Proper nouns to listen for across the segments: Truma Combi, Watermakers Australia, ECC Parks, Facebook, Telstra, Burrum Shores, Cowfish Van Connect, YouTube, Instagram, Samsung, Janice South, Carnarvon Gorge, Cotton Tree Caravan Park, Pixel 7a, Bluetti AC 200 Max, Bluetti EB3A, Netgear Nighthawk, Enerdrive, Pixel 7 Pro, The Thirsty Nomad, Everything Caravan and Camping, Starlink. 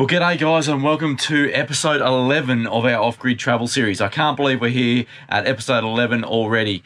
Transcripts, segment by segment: Well, g'day guys, and welcome to episode 11 of our off-grid travel series. I can't believe we're here at episode 11 already.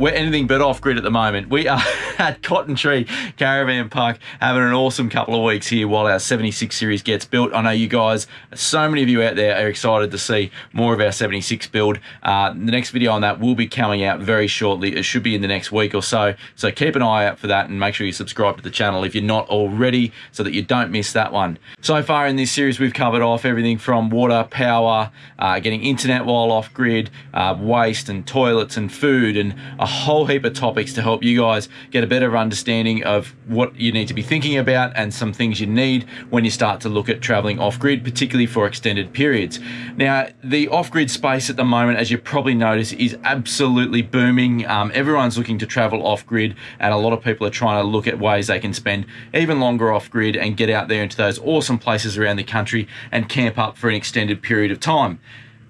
We're anything but off-grid at the moment. We are at Cotton Tree Caravan Park having an awesome couple of weeks here while our 76 series gets built. I know you guys, so many of you out there are excited to see more of our 76 build. The next video on that will be coming out very shortly. It should be in the next week or so. So keep an eye out for that and make sure you subscribe to the channel if you're not already so that you don't miss that one. So far in this series, we've covered off everything from water, power, getting internet while off-grid, waste and toilets and food and a whole heap of topics to help you guys get a better understanding of what you need to be thinking about and some things you need when you start to look at traveling off-grid, particularly for extended periods. Now, the off-grid space at the moment, as you probably notice, is absolutely booming. Everyone's looking to travel off-grid, and a lot of people are trying to look at ways they can spend even longer off-grid and get out there into those awesome places around the country and camp up for an extended period of time.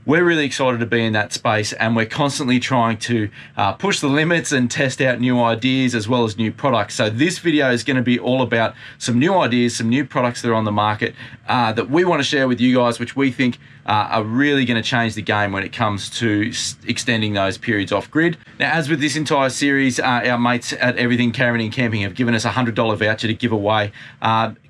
We're really excited to be in that space, and we're constantly trying to push the limits and test out new ideas as well as new products. So this video is going to be all about some new ideas, some new products that are on the market that we want to share with you guys, which we think are really going to change the game when it comes to extending those periods off grid. Now, as with this entire series, our mates at Everything Caravan and Camping have given us a $100 voucher to give away.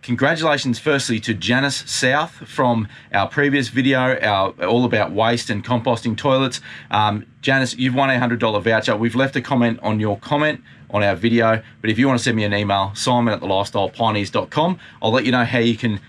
Congratulations firstly to Janice South from our previous video, our all about waste and composting toilets. Janice, you've won a $100 voucher. We've left a comment on your comment on our video, but if you want to send me an email, simon@thelifestylepioneers.com, I'll let you know how you can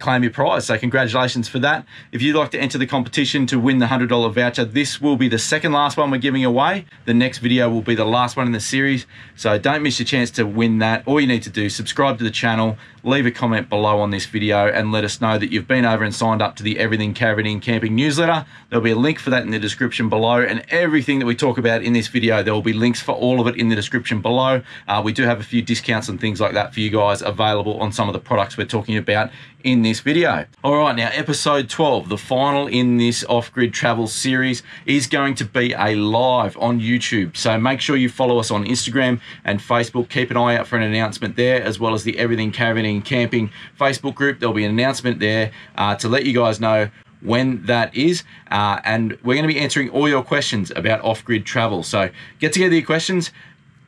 claim your prize. So congratulations for that. If you'd like to enter the competition to win the $100 voucher, this will be the second last one we're giving away. The next video will be the last one in the series, so don't miss your chance to win that. All you need to do is subscribe to the channel, leave a comment below on this video, and let us know that you've been over and signed up to the Everything Caravan and Camping newsletter. There'll be a link for that in the description below, and everything that we talk about in this video, there will be links for all of it in the description below. We do have a few discounts and things like that for you guys available on some of the products we're talking about in this video. All right, now episode 12, the final in this off-grid travel series, is going to be a live on YouTube. So make sure you follow us on Instagram and Facebook. Keep an eye out for an announcement there, as well as the Everything Caravan and Camping Facebook group. There'll be an announcement there to let you guys know when that is, and we're going to be answering all your questions about off-grid travel. So get together your questions,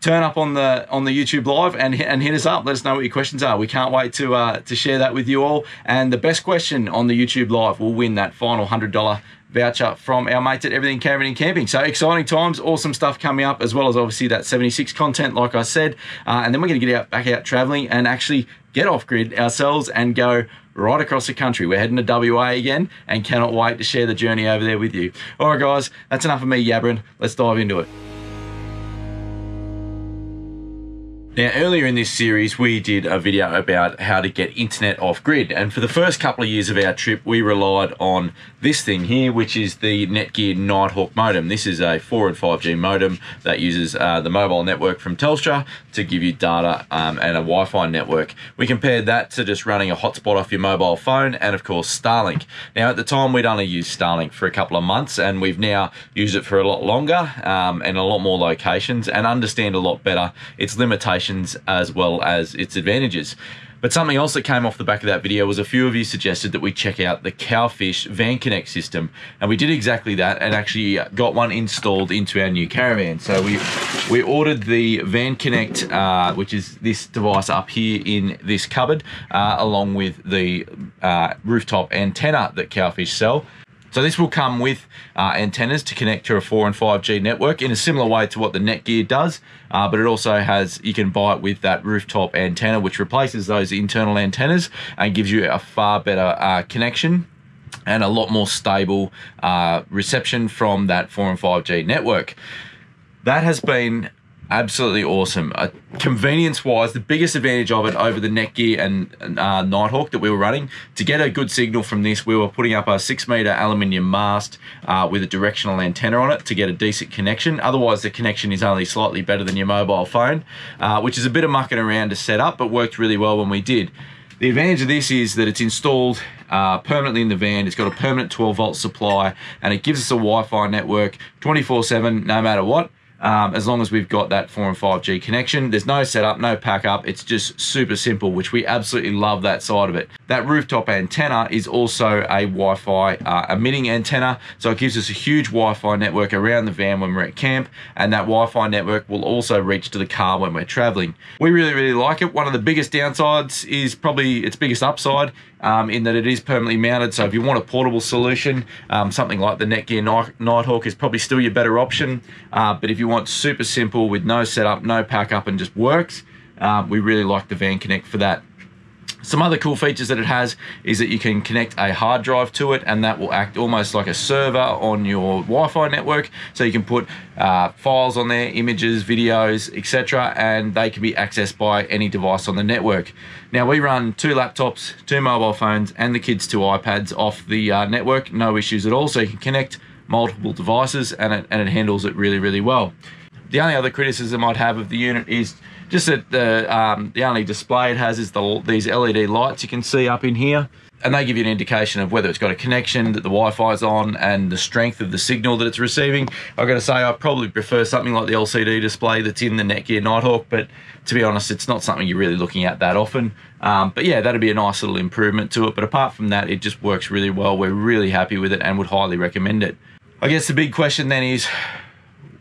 turn up on the YouTube live and hit us up. Let us know what your questions are. We can't wait to share that with you all. And the best question on the YouTube live will win that final $100 voucher from our mates at Everything Caravan and Camping. So exciting times, awesome stuff coming up, as well as obviously that 76 content, like I said. And then we're going to get back out traveling and actually get off grid ourselves and go right across the country. We're heading to WA again and cannot wait to share the journey over there with you. All right, guys, that's enough of me yabbering. Let's dive into it. Now, earlier in this series, we did a video about how to get internet off-grid. And for the first couple of years of our trip, we relied on this thing here, which is the Netgear Nighthawk modem. This is a 4 and 5G modem that uses the mobile network from Telstra to give you data and a Wi-Fi network. We compared that to just running a hotspot off your mobile phone and, of course, Starlink. Now, at the time, we'd only used Starlink for a couple of months, and we've now used it for a lot longer and a lot more locations, and understand a lot better its limitations as well as its advantages. But something else that came off the back of that video was a few of you suggested that we check out the Cowfish Van Connect system, and we did exactly that, and actually got one installed into our new caravan. So we ordered the Van Connect, which is this device up here in this cupboard, along with the rooftop antenna that Cowfish sell. So this will come with antennas to connect to a 4 and 5G network in a similar way to what the Netgear does, but it also has, you can buy it with that rooftop antenna, which replaces those internal antennas and gives you a far better connection and a lot more stable reception from that 4 and 5G network. That has been absolutely awesome. Convenience-wise, the biggest advantage of it over the Netgear and Nighthawk that we were running, to get a good signal from this, we were putting up a 6-meter aluminium mast with a directional antenna on it to get a decent connection. Otherwise, the connection is only slightly better than your mobile phone, which is a bit of mucking around to set up, but worked really well when we did. The advantage of this is that it's installed permanently in the van. It's got a permanent 12-volt supply, and it gives us a Wi-Fi network 24/7, no matter what. As long as we've got that 4 and 5G connection. There's no setup, no pack up. It's just super simple, which we absolutely love that side of it. That rooftop antenna is also a Wi-Fi emitting antenna, so it gives us a huge Wi-Fi network around the van when we're at camp, and that Wi-Fi network will also reach to the car when we're traveling. We really, really like it. One of the biggest downsides is probably its biggest upside, in that it is permanently mounted, so if you want a portable solution, something like the Netgear Nighthawk is probably still your better option, but if you want super simple with no setup, no pack up, and just works, we really like the Van Connect for that. Some other cool features that it has is that you can connect a hard drive to it, and that will act almost like a server on your Wi-Fi network. So you can put files on there, images, videos, etc., and they can be accessed by any device on the network. Now, we run 2 laptops, 2 mobile phones, and the kids' 2 iPads off the network, no issues at all. So you can connect multiple devices, and it handles it really, really well. The only other criticism I'd have of the unit is just that the only display it has is these LED lights you can see up in here, and they give you an indication of whether it's got a connection, that the Wi-Fi's on, and the strength of the signal that it's receiving. I've got to say, I probably prefer something like the LCD display that's in the Netgear Nighthawk, but to be honest, it's not something you're really looking at that often. But yeah, that'd be a nice little improvement to it. But apart from that, it just works really well. We're really happy with it and would highly recommend it. I guess the big question then is,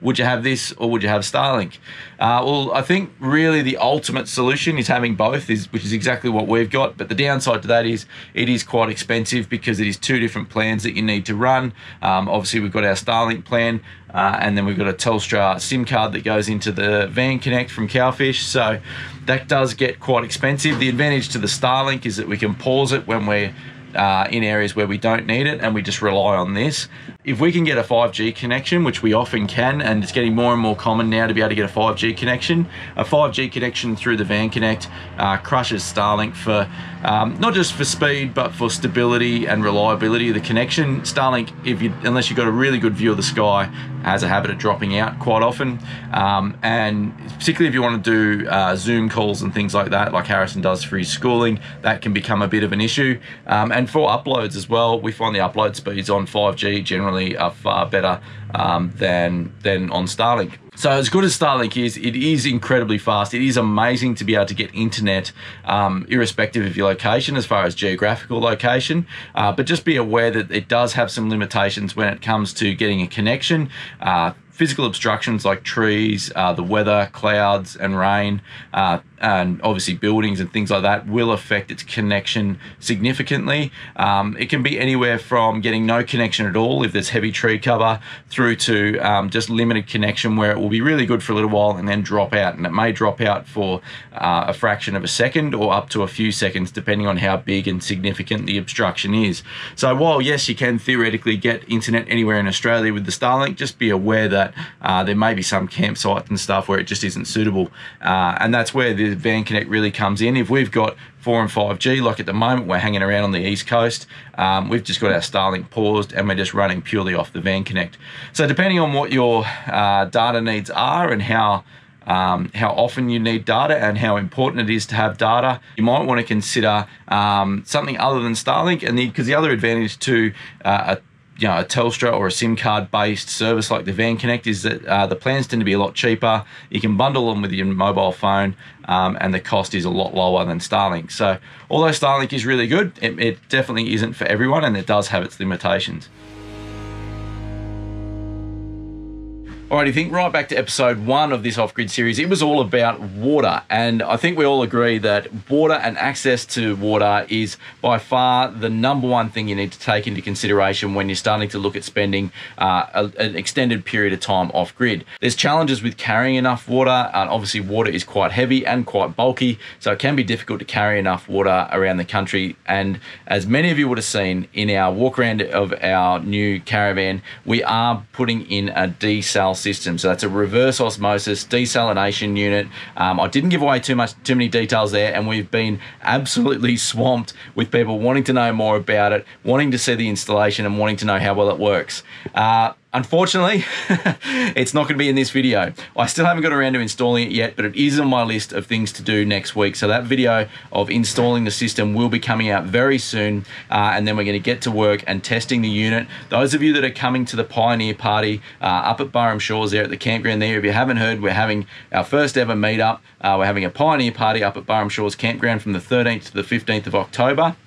would you have this or would you have Starlink? Well, I think really the ultimate solution is having both, which is exactly what we've got. But the downside to that is it is quite expensive because it is 2 different plans that you need to run. Obviously, we've got our Starlink plan, and then we've got a Telstra SIM card that goes into the Van Connect from Cowfish. So that does get quite expensive. The advantage to the Starlink is that we can pause it when we're in areas where we don't need it, and we just rely on this. If we can get a 5G connection, which we often can, and it's getting more and more common now to be able to get a 5G connection, through the Van Connect crushes Starlink for not just for speed, but for stability and reliability of the connection. Starlink, unless you've got a really good view of the sky, has a habit of dropping out quite often, and particularly if you want to do Zoom calls and things like that, like Harrison does for his schooling, that can become a bit of an issue. And for uploads as well, we find the upload speeds on 5G generally are far better than on Starlink. So as good as Starlink is, it is incredibly fast. It is amazing to be able to get internet, irrespective of your location, as far as geographical location. But just be aware that it does have some limitations when it comes to getting a connection. Physical obstructions like trees, the weather, clouds and rain, and obviously buildings and things like that will affect its connection significantly. It can be anywhere from getting no connection at all if there's heavy tree cover, through to just limited connection where it will be really good for a little while and then drop out. And it may drop out for a fraction of a second or up to a few seconds, depending on how big and significant the obstruction is. So while yes, you can theoretically get internet anywhere in Australia with the Starlink, just be aware that there may be some campsites and stuff where it just isn't suitable, and that's where the Van Connect really comes in. If we've got 4 and 5G, like at the moment we're hanging around on the East Coast, we've just got our Starlink paused and we're just running purely off the Van Connect. So depending on what your data needs are and how often you need data and how important it is to have data, you might want to consider something other than Starlink. And because the other advantage to a Telstra or a SIM card based service like the Van Connect is that the plans tend to be a lot cheaper. You can bundle them with your mobile phone, and the cost is a lot lower than Starlink. So although Starlink is really good, it definitely isn't for everyone, and it does have its limitations. Alrighty, think right back to episode 1 of this off-grid series. It was all about water, and I think we all agree that water and access to water is by far the #1 thing you need to take into consideration when you're starting to look at spending an extended period of time off-grid. There's challenges with carrying enough water, and obviously water is quite heavy and quite bulky, so it can be difficult to carry enough water around the country. And as many of you would have seen in our walk around of our new caravan, we are putting in a desal system system. So that's a reverse osmosis desalination unit. I didn't give away too many details there, and we've been absolutely swamped with people wanting to know more about it, wanting to see the installation and wanting to know how well it works. Unfortunately, it's not going to be in this video. I still haven't got around to installing it yet, but it is on my list of things to do next week. So that video of installing the system will be coming out very soon, and then we're going to get to work and testing the unit. Those of you that are coming to the Pioneer Party up at Burrum Shores there at the campground there, if you haven't heard, we're having our first ever meetup. We're having a Pioneer Party up at Burrum Shores Campground from the 13th to the 15th of October.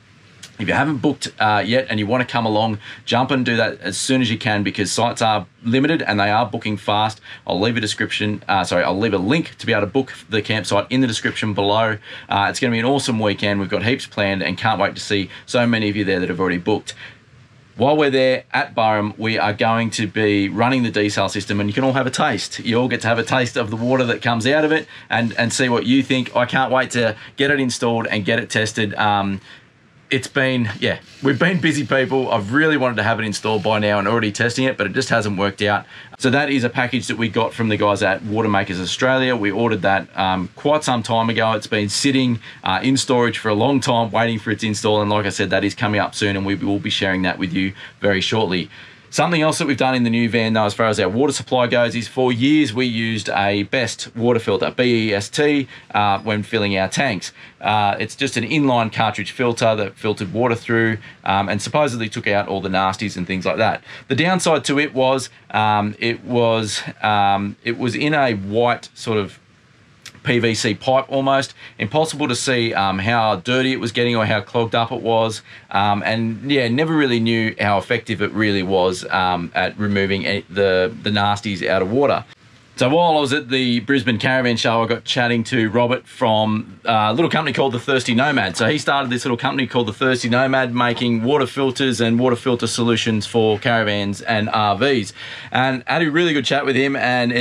If you haven't booked yet and you want to come along, jump and do that as soon as you can, because sites are limited and they are booking fast. I'll leave a description, I'll leave a link to be able to book the campsite in the description below. It's going to be an awesome weekend. We've got heaps planned and can't wait to see so many of you there that have already booked. While we're there at Burrum, we are going to be running the desal system, and you can all have a taste. You all get to have a taste of the water that comes out of it and see what you think. I can't wait to get it installed and get it tested. It's been, yeah, we've been busy people. I've really wanted to have it installed by now and already testing it, but it just hasn't worked out. So that is a package that we got from the guys at Watermakers Australia. We ordered that quite some time ago. It's been sitting in storage for a long time, waiting for its install. And like I said, that is coming up soon, and we will be sharing that with you very shortly. Something else that we've done in the new van, though, as far as our water supply goes, is for years we used a BEST water filter, BEST, when filling our tanks. It's just an inline cartridge filter that filtered water through and supposedly took out all the nasties and things like that. The downside to it was it was in a white sort of PVC pipe almost. Impossible to see how dirty it was getting or how clogged up it was. And yeah, never really knew how effective it really was at removing the nasties out of water. So while I was at the Brisbane Caravan Show, I got chatting to Robert from a little company called The Thirsty Nomad. So he started this little company called The Thirsty Nomad, making water filters and water filter solutions for caravans and RVs. And I had a really good chat with him, and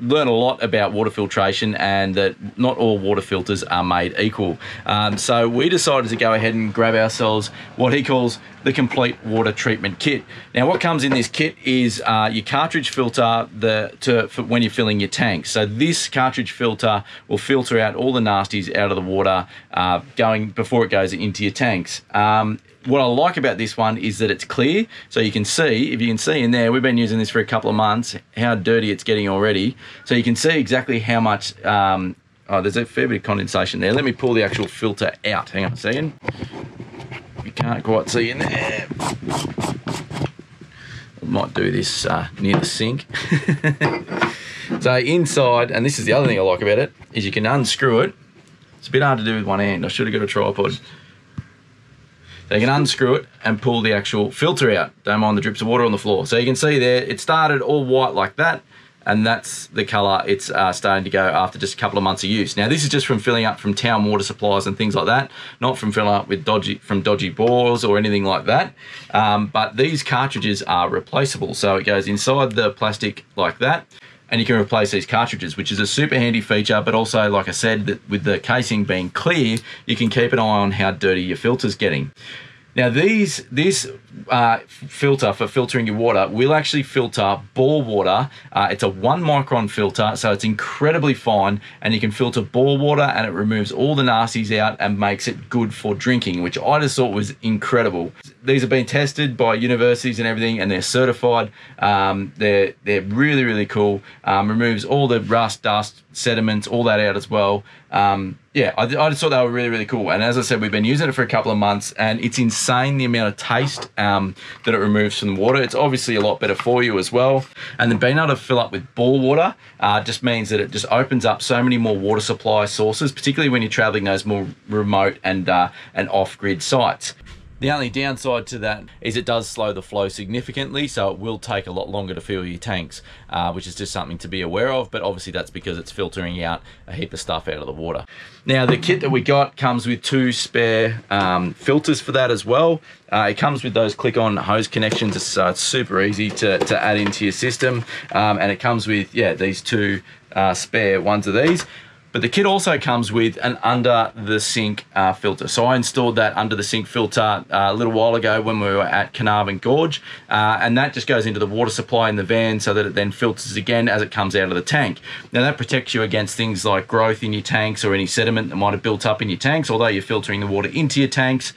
learned a lot about water filtration and that not all water filters are made equal. So we decided to go ahead and grab ourselves what he calls the complete water treatment kit. Now, what comes in this kit is your cartridge filter for when you're filling your tank. So this cartridge filter will filter out all the nasties out of the water before it goes into your tanks. What I like about this one is that it's clear, so you can see, if you can see in there, we've been using this for a couple of months, how dirty it's getting already. So you can see exactly how much, oh, there's a fair bit of condensation there. Let me pull the actual filter out. Hang on a second. You can't quite see in there. I might do this near the sink. So inside, and this is the other thing I like about it, is you can unscrew it. It's a bit hard to do with one hand. I should have got a tripod. So you can unscrew it and pull the actual filter out. Don't mind the drips of water on the floor. So you can see there, it started all white like that, and that's the colour it's starting to go after just a couple of months of use. Now, this is just from filling up from town water supplies and things like that, not from filling up with dodgy bores or anything like that. But these cartridges are replaceable. So it goes inside the plastic like that, and you can replace these cartridges, which is a super handy feature. But also, like I said, that with the casing being clear, you can keep an eye on how dirty your filter's getting. Now, this filter for filtering your water will actually filter bore water. It's a 1 micron filter, so it's incredibly fine, and you can filter bore water, and it removes all the nasties out and makes it good for drinking, which I just thought was incredible. These have been tested by universities and everything, and they're certified. They're really, really cool. Removes all the rust, dust, sediments, all that out as well. I just thought they were really, really cool. And as I said, we've been using it for a couple of months, and it's insane the amount of taste that it removes from the water. It's obviously a lot better for you as well. And then being able to fill up with bore water just means that it just opens up so many more water supply sources, particularly when you're traveling those more remote and off-grid sites. The only downside to that is it does slow the flow significantly, so it will take a lot longer to fill your tanks, which is just something to be aware of, but obviously that's because it's filtering out a heap of stuff out of the water. Now, the kit that we got comes with two spare filters for that as well. It comes with those click-on hose connections, so it's super easy to add into your system, and it comes with, these two spare ones of these. But the kit also comes with an under the sink filter. So I installed that under the sink filter a little while ago when we were at Carnarvon Gorge. And that just goes into the water supply in the van so that it then filters again as it comes out of the tank. Now that protects you against things like growth in your tanks or any sediment that might have built up in your tanks, although you're filtering the water into your tanks,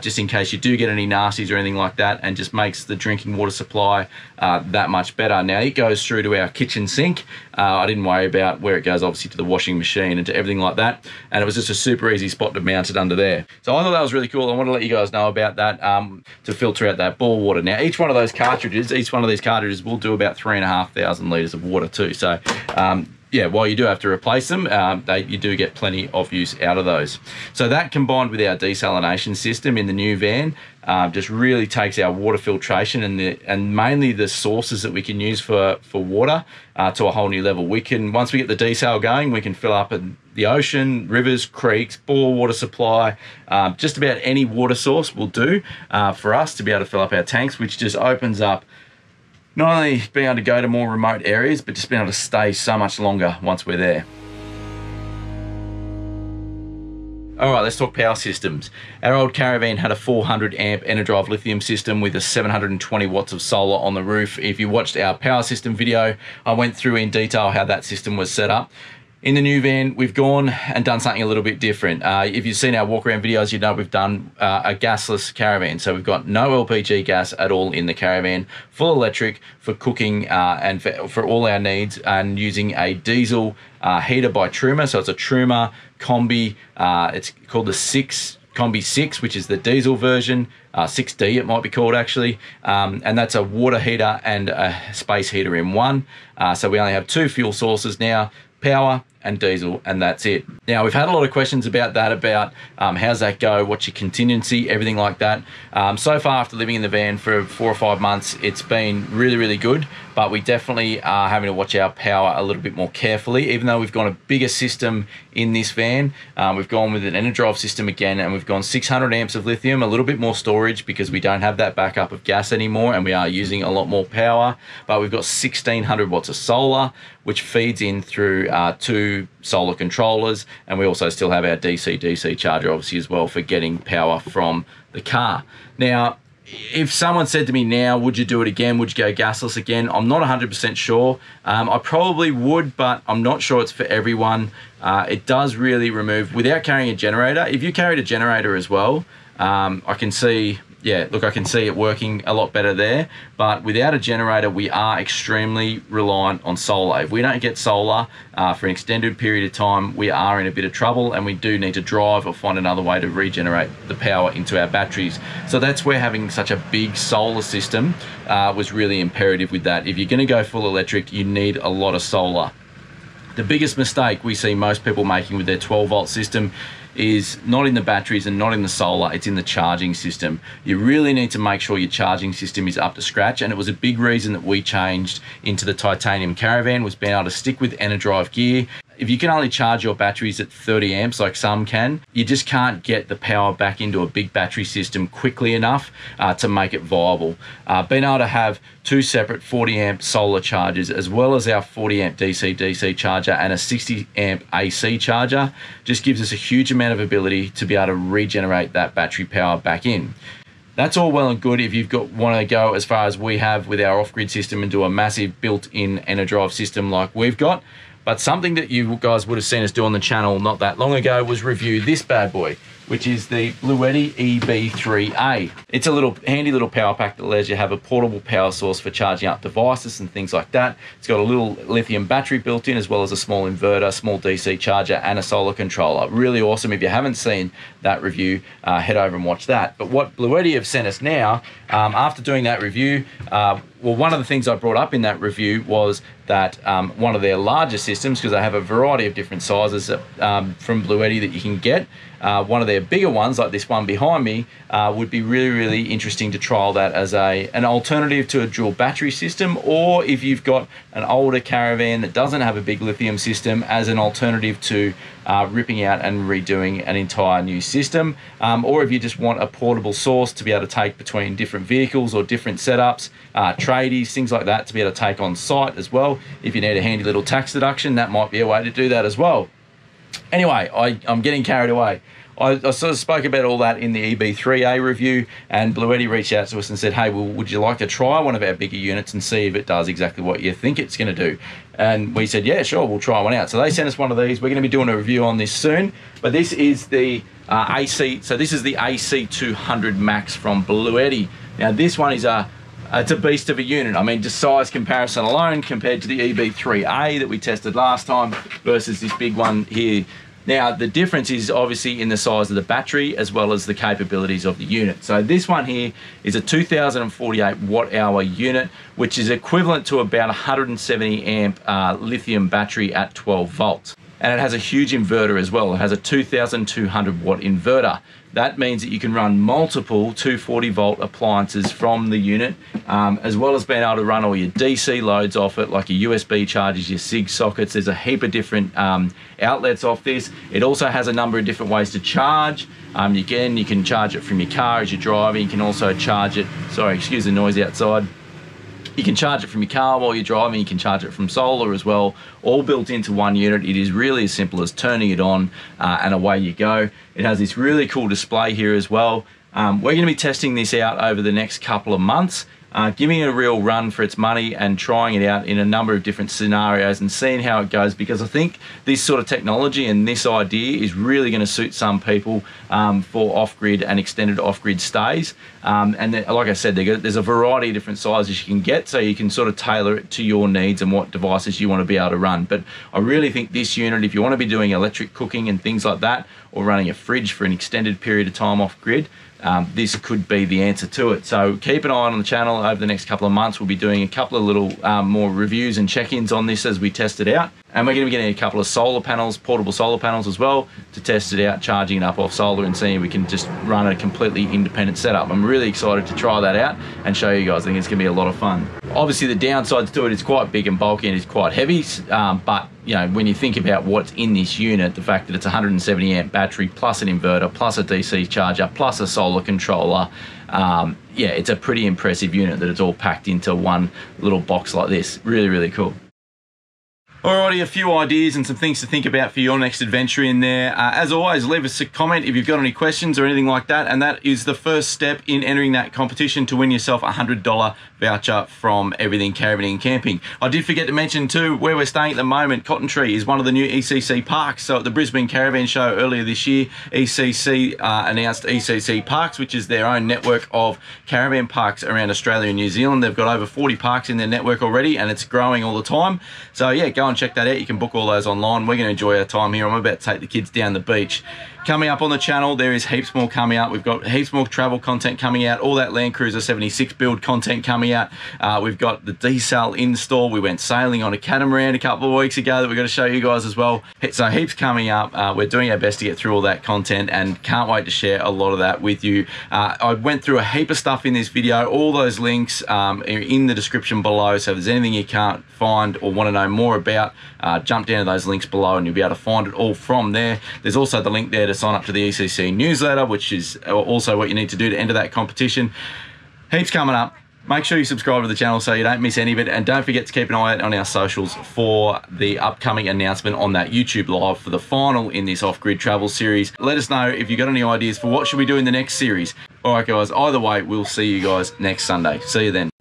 just in case you do get any nasties or anything like that, and just makes the drinking water supply that much better. Now it goes through to our kitchen sink. I didn't worry about where it goes, obviously, to the washing machine and to everything like that, and it was just a super easy spot to mount it under there. So I thought that was really cool. I want to let you guys know about that to filter out that bore water. Now each one of those cartridges, each one of these cartridges will do about 3,500 litres of water too. So yeah, while you do have to replace them, you do get plenty of use out of those. So that combined with our desalination system in the new van just really takes our water filtration and mainly the sources that we can use for water to a whole new level. We can, once we get the desal going, we can fill up the ocean, rivers, creeks, bore water supply, just about any water source will do for us to be able to fill up our tanks, which just opens up not only being able to go to more remote areas, but just being able to stay so much longer once we're there. All right, let's talk power systems. Our old caravan had a 400 amp Enerdrive lithium system with a 720 watts of solar on the roof. If you watched our power system video, I went through in detail how that system was set up. In the new van, we've gone and done something a little bit different. If you've seen our walk-around videos, you know we've done a gasless caravan. So we've got no LPG gas at all in the caravan, full electric for cooking and for all our needs, and using a diesel heater by Truma. So it's a Truma Combi. It's called the Combi 6, which is the diesel version, 6D it might be called actually, and that's a water heater and a space heater in one. So we only have two fuel sources now, power and diesel, and that's it. Now we've had a lot of questions about that, about how's that go, what's your contingency, everything like that. So far after living in the van for 4 or 5 months, it's been really, really good, but we definitely are having to watch our power a little bit more carefully. Even though we've got a bigger system in this van, we've gone with an Enerdrive system again, and we've gone 600 amps of lithium, a little bit more storage because we don't have that backup of gas anymore, and we are using a lot more power, but we've got 1600 watts of solar, which feeds in through two solar controllers, and we also still have our DC-DC charger obviously as well for getting power from the car. Now, if someone said to me now, would you do it again? Would you go gasless again? I'm not 100% sure. I probably would, but I'm not sure it's for everyone. It does really remove, without carrying a generator. If you carried a generator as well, I can see, yeah, look, I can see it working a lot better there, but without a generator, we are extremely reliant on solar. If we don't get solar for an extended period of time, we are in a bit of trouble, and we do need to drive or find another way to regenerate the power into our batteries. So that's where having such a big solar system was really imperative with that. If you're gonna go full electric, you need a lot of solar. The biggest mistake we see most people making with their 12 volt system is not in the batteries and not in the solar, it's in the charging system. You really need to make sure your charging system is up to scratch, and it was a big reason that we changed into the titanium caravan, was being able to stick with Enerdrive gear. If you can only charge your batteries at 30 amps like some can, you just can't get the power back into a big battery system quickly enough to make it viable. Being able to have two separate 40 amp solar chargers, as well as our 40 amp DC-DC charger and a 60 amp AC charger, just gives us a huge amount of ability to be able to regenerate that battery power back in. That's all well and good if you've want to go as far as we have with our off-grid system and do a massive built-in Enerdrive system like we've got. But something that you guys would have seen us do on the channel not that long ago was review this bad boy, which is the Bluetti EB3A. It's a little handy little power pack that allows you to have a portable power source for charging up devices and things like that. It's got a little lithium battery built in, as well as a small inverter, small DC charger, and a solar controller. Really awesome. If you haven't seen that review, head over and watch that. But what Bluetti have sent us now, after doing that review, well, one of the things I brought up in that review was that one of their larger systems, because they have a variety of different sizes that, from Bluetti that you can get, one of their bigger ones, like this one behind me, would be really, really interesting to trial that as an alternative to a dual battery system, or if you've got an older caravan that doesn't have a big lithium system, as an alternative to ripping out and redoing an entire new system, or if you just want a portable source to be able to take between different vehicles or different setups, tradies, things like that, to be able to take on site as well. If you need a handy little tax deduction, that might be a way to do that as well. Anyway, I'm getting carried away. I sort of spoke about all that in the EB3A review, and Bluetti reached out to us and said, hey, well, would you like to try one of our bigger units and see if it does exactly what you think it's going to do? And we said, yeah, sure, we'll try one out. So they sent us one of these. We're going to be doing a review on this soon, but this is the AC. So this is the AC 200 Max from Bluetti. Now this one is it's a beast of a unit. I mean, just size comparison alone compared to the EB3A that we tested last time versus this big one here. Now, the difference is obviously in the size of the battery as well as the capabilities of the unit. So this one here is a 2048 watt hour unit, which is equivalent to about 170 amp lithium battery at 12 volts. And it has a huge inverter as well. It has a 2200 watt inverter. That means that you can run multiple 240 volt appliances from the unit, as well as being able to run all your DC loads off it, like your USB chargers, your SIG sockets. There's a heap of different outlets off this. It also has a number of different ways to charge. Again, you can charge it from your car as you're driving. You can also charge it, sorry, excuse the noise outside. You can charge it from your car while you're driving. You can charge it from solar as well, all built into one unit. It is really as simple as turning it on and away you go. It has this really cool display here as well. We're going to be testing this out over the next couple of months, giving it a real run for its money and trying it out in a number of different scenarios and seeing how it goes, because I think this sort of technology and this idea is really going to suit some people for off-grid and extended off-grid stays. And then, like I said, there's a variety of different sizes you can get, so you can sort of tailor it to your needs and what devices you want to be able to run. But I really think this unit, if you want to be doing electric cooking and things like that, or running a fridge for an extended period of time off-grid, this could be the answer to it. So keep an eye on the channel over the next couple of months. We'll be doing a couple of little more reviews and check-ins on this as we test it out. And we're going to be getting a couple of solar panels, portable solar panels as well, to test it out, charging it up off solar and seeing if we can just run a completely independent setup. I'm really excited to try that out and show you guys. I think it's going to be a lot of fun. Obviously the downsides to it is quite big and bulky and it's quite heavy, but you know, when you think about what's in this unit, the fact that it's 170 amp battery plus an inverter plus a DC charger plus a solar controller, yeah, it's a pretty impressive unit that it's all packed into one little box like this. Really, really cool. Alrighty, a few ideas and some things to think about for your next adventure in there. As always, leave us a comment if you've got any questions or anything like that, and that is the first step in entering that competition to win yourself a $100 voucher from Everything Caravan and Camping. I did forget to mention too, where we're staying at the moment, Cotton Tree is one of the new ECC Parks. So at the Brisbane Caravan Show earlier this year, ECC announced ECC Parks, which is their own network of caravan parks around Australia and New Zealand. They've got over 40 parks in their network already, and it's growing all the time. So yeah, go and check that out. You can book all those online. We're going to enjoy our time here. I'm about to take the kids down the beach. Coming up on the channel, there is heaps more coming up. We've got heaps more travel content coming out, all that Land Cruiser 76 build content coming out. We've got the D-Sail install. We went sailing on a catamaran a couple of weeks ago that we're going to show you guys as well. So heaps coming up. We're doing our best to get through all that content and can't wait to share a lot of that with you. I went through a heap of stuff in this video. All those links are in the description below, so if there's anything you can't find or want to know more about, jump down to those links below and you'll be able to find it all from there. There's also the link there to sign up to the ECC newsletter, which is also what you need to do to enter that competition. Heaps coming up. Make sure you subscribe to the channel so you don't miss any of it, and don't forget to keep an eye out on our socials for the upcoming announcement on that YouTube live for the final in this off-grid travel series. Let us know if you've got any ideas for what should we do in the next series. All right guys, either way, we'll see you guys next Sunday. See you then.